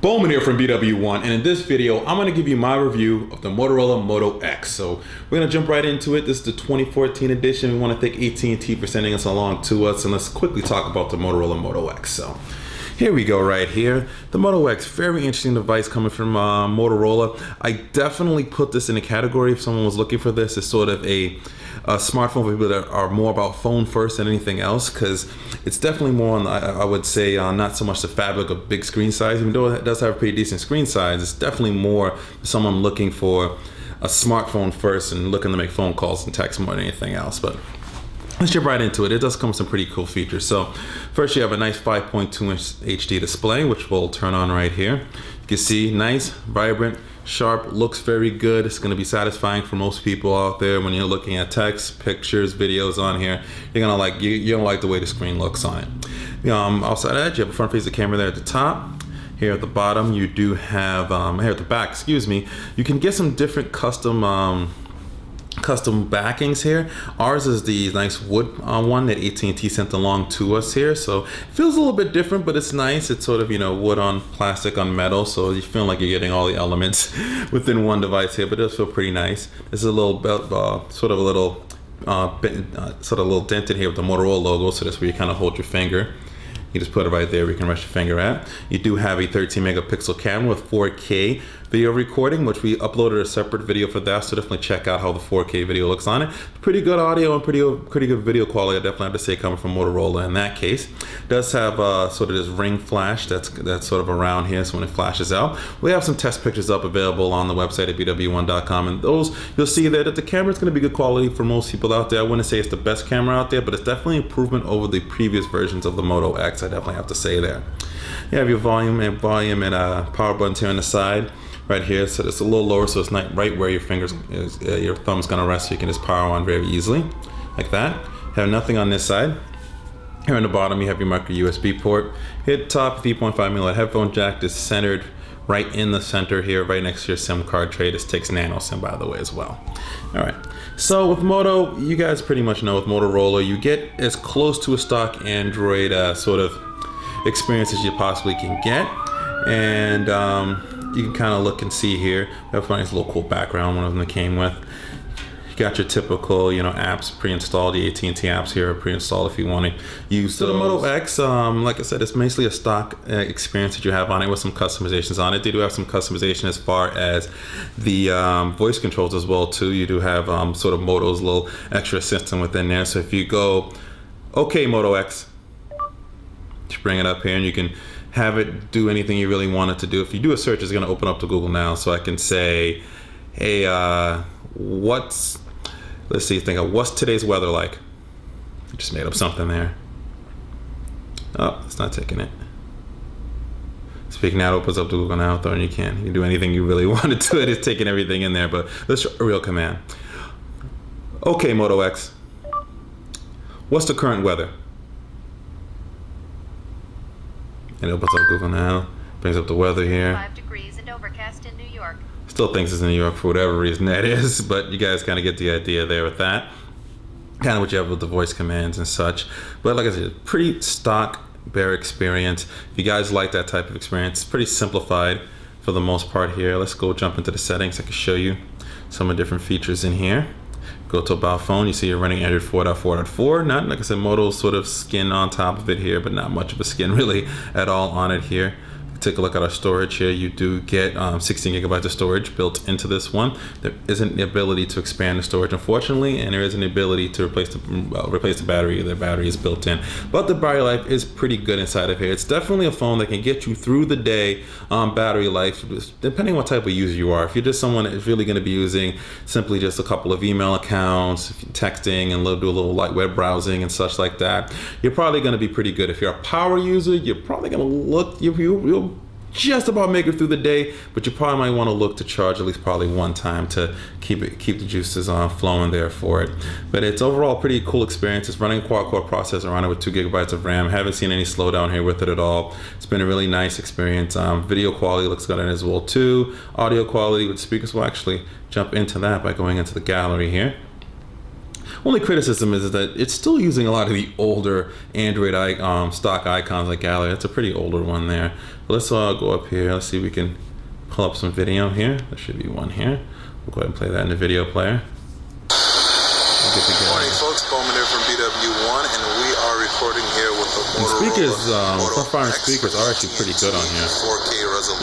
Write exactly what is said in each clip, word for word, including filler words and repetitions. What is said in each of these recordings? Bowman here from B W one, and in this video I'm going to give you my review of the Motorola Moto X. So we're going to jump right into it. This is the twenty fourteen edition. We want to thank A T and T for sending us along to us, and let's quickly talk about the Motorola Moto X. So here we go right here. The Moto X, very interesting device coming from uh, Motorola. I definitely put this in a category if someone was looking for this. It's sort of a, a smartphone for people that are more about phone first than anything else, because it's definitely more on, I, I would say, uh, not so much the fabric of big screen size, even though it does have a pretty decent screen size. It's definitely more someone looking for a smartphone first and looking to make phone calls and text more than anything else. But let's jump right into it. It does come with some pretty cool features. So first you have a nice five point two inch H D display, which will turn on right here. You can see nice, vibrant, sharp, looks very good. It's gonna be satisfying for most people out there when you're looking at text, pictures, videos on here. You're gonna like, you, you don't like the way the screen looks on it. Um, outside of that, you have a front facing camera there at the top. Here at the bottom, you do have, um, here at the back, excuse me, you can get some different custom, um, custom backings here. Ours is the nice wood uh, one that A T and T sent along to us here, so it feels a little bit different, but it's nice. It's sort of, you know, wood on plastic on metal, so you feel like you're getting all the elements within one device here, but it does feel pretty nice. This is a little belt, uh, sort of a little uh, bent, uh, sort of a little dented here with the Motorola logo, so that's where you kind of hold your finger. You just put it right there where you can rest your finger at. You do have a thirteen megapixel camera with four K video recording, which we uploaded a separate video for that, so definitely check out how the four K video looks on it. Pretty good audio and pretty pretty good video quality, I definitely have to say, coming from Motorola in that case. It does have uh, sort of this ring flash that's, that's sort of around here, so when it flashes out. We have some test pictures up available on the website at B W one dot com, and those, you'll see that the camera is going to be good quality for most people out there. I wouldn't say it's the best camera out there, but it's definitely an improvement over the previous versions of the Moto X. I definitely have to say there. You have your volume and volume and uh, power buttons here on the side, right here. So it's a little lower, so it's not right where your fingers, is, uh, your thumb's gonna rest. So you can just power on very easily, like that. Have nothing on this side. Here on the bottom, you have your micro U S B port. Hit top three point five millimeter headphone jack. Is centered right in the center here, right next to your SIM card tray. This takes nano SIM, by the way, as well. All right. So with Moto, you guys pretty much know with Motorola, you get as close to a stock Android uh, sort of experience as you possibly can get. And um, you can kind of look and see here. We have a nice little cool background, one of them that came with. You got your typical, you know, apps pre-installed. The A T and T apps here are pre-installed if you want to use those. So the Moto X, um, like I said, it's mostly a stock uh, experience that you have on it with some customizations on it. They do have some customization as far as the um, voice controls as well too. You do have um, sort of Moto's little extra system within there. So if you go, okay, Moto X, bring it up here and you can have it do anything you really want it to do. If you do a search, it's going to open up to Google Now, so I can say, hey, uh, what's, let's see, think of what's today's weather like. I just made up something there. Oh, it's not taking it. Speaking now, it opens up to Google Now, and you can, you can do anything you really want to do. It is taking everything in there, but let's try a real command. Okay, Moto X, what's the current weather? And it opens up Google Now, brings up the weather here. Five degrees and overcast in New York. Still thinks it's in New York for whatever reason that is, but you guys kind of get the idea there with that. Kind of what you have with the voice commands and such. But like I said, pretty stock bear experience. If you guys like that type of experience, it's pretty simplified for the most part here. Let's go jump into the settings. I can show you some of the different features in here. Go to about phone, you see you're running Android four point four point four. Not, like I said, Moto sort of skin on top of it here, but not much of a skin really at all on it here. Take a look at our storage here. You do get um, sixteen gigabytes of storage built into this one. There isn't the ability to expand the storage, unfortunately, and there isn't the ability to replace the well, replace the battery. The battery is built in, but the battery life is pretty good inside of here. It's definitely a phone that can get you through the day on um, battery life, depending on what type of user you are. If you're just someone that's really going to be using simply just a couple of email accounts, texting, and do a little light web browsing and such like that, you're probably going to be pretty good. If you're a power user, you're probably going to look you you'll just about make it through the day, but you probably might want to look to charge at least probably one time to keep it keep the juices on flowing there for it. But it's overall a pretty cool experience. It's running a quad core processor on it with two gigabytes of RAM. Haven't seen any slowdown here with it at all. It's been a really nice experience. Um, video quality looks good in as well too. Audio quality with speakers. We'll actually jump into that by going into the gallery here. Only criticism is that it's still using a lot of the older Android um, stock icons like Gallery. That's a pretty older one there. But let's uh, go up here. Let's see if we can pull up some video here. There should be one here. We'll go ahead and play that in the video player. Good morning, folks. Bowman here from B W one, and we are recording here with the Motorola. Speakers, um, so far, speakers are actually pretty good on here.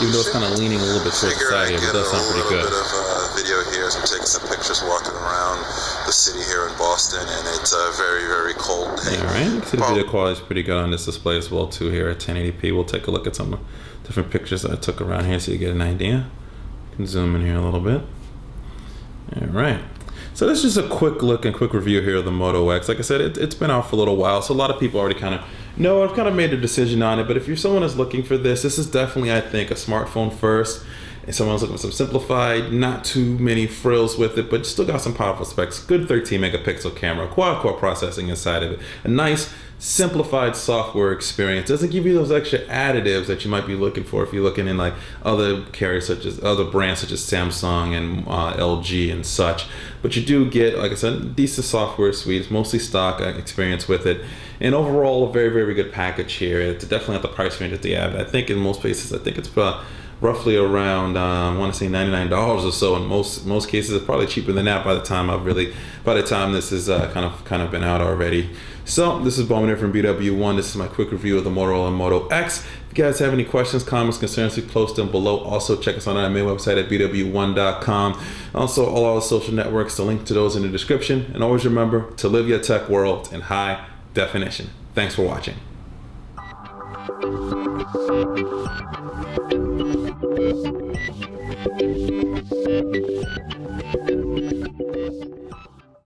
Even though it's kind of leaning a little bit towards the side here, but it does sound pretty good. Bit of, uh, video here as I'm taking some pictures walking around the city here in Boston, and it's a very, very cold day. All right. You can see the video quality is pretty good on this display as well too. Here at ten eighty p, we'll take a look at some different pictures that I took around here so you get an idea. You can zoom in here a little bit. All right. So this is just a quick look and quick review here of the Moto X. Like I said, it, it's been out for a little while, so a lot of people already kind of know. I've kind of made a decision on it, but if you're someone who's looking for this, this is definitely, I think, a smartphone first. And someone's looking for some simplified, not too many frills with it, but still got some powerful specs. Good thirteen megapixel camera, quad-core processing inside of it. A nice, simplified software experience. Doesn't give you those extra additives that you might be looking for if you're looking in like other carriers such as other brands such as Samsung and uh, L G and such. But you do get, like I said, decent software suites, mostly stock experience with it, and overall a very very good package here. It's definitely at the price range that they have. I think in most places, I think it's uh, roughly around uh, I want to say ninety-nine dollars or so in most most cases. It's probably cheaper than that by the time I've really by the time this is uh, kind of kind of been out already. So this is Bowman here from B W one. This is my quick review of the Motorola Moto X. If you guys have any questions, comments, concerns, please post them below. Also check us out on our main website at B W one dot com. Also all our social networks, the link to those in the description. And always remember to live your tech world in high definition. Thanks for watching.